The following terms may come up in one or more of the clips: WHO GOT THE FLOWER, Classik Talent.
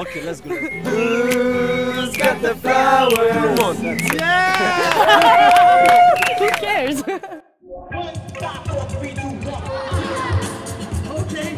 Okay, let's go. Who's got the flowers? Come on. Yeah! Who cares? 1, 5, 4, 3, 2, 1. Okay.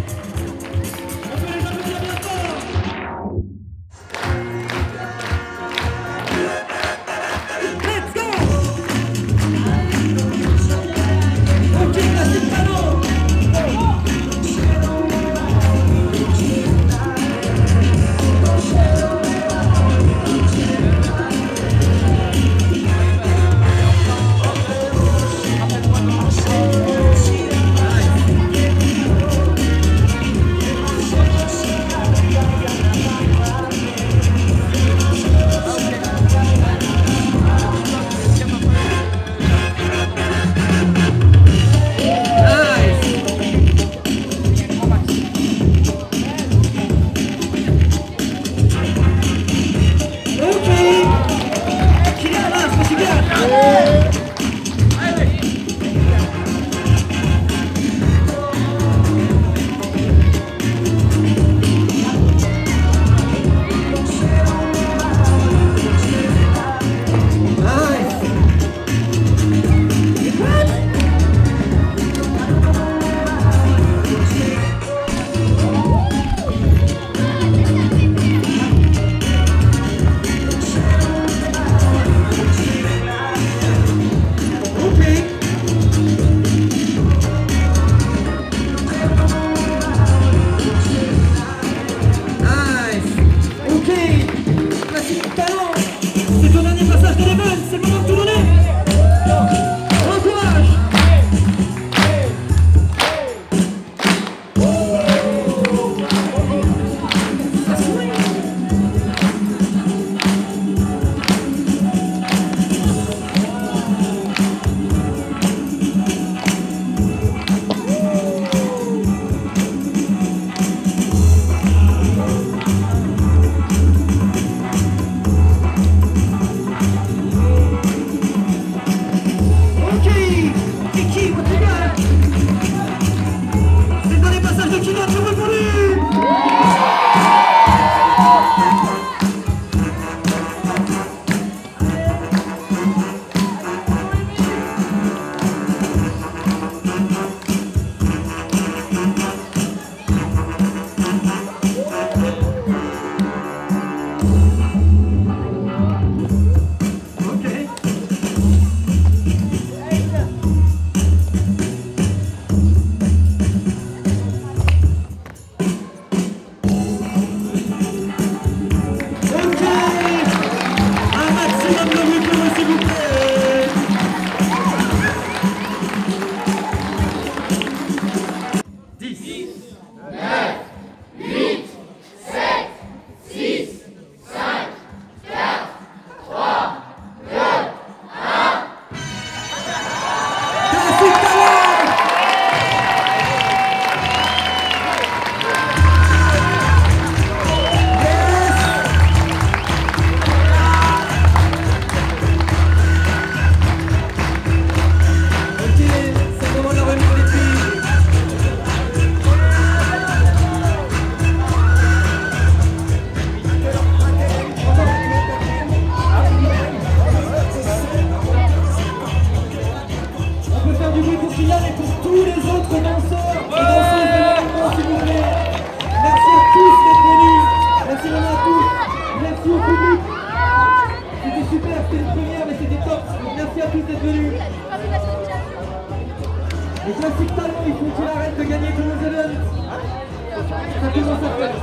Classik Talent, c'est ton dernier passage de level, c'est le moment de tout donner. Bon courage. Les Classik Talent, il faut qu'il arrête de gagner comme les élèves. Ça commence à faire.